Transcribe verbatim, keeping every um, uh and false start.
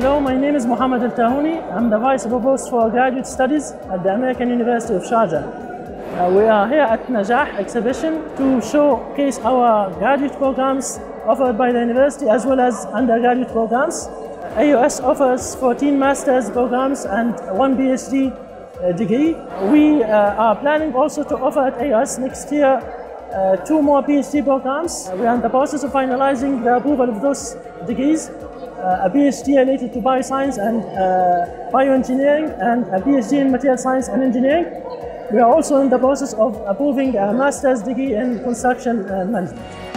Hello, my name is Mohammed Al Tahouni. I'm the Vice Provost for Graduate Studies at the American University of Sharjah. Uh, we are here at Najah exhibition to showcase our graduate programs offered by the university as well as undergraduate programs. A U S offers fourteen master's programs and one PhD degree. We uh, are planning also to offer at A U S next year Uh, two more PhD programs. Uh, we are in the process of finalizing the approval of those degrees, uh, a PhD related to bioscience and uh, bioengineering and a PhD in material science and engineering. We are also in the process of approving a master's degree in construction uh, management.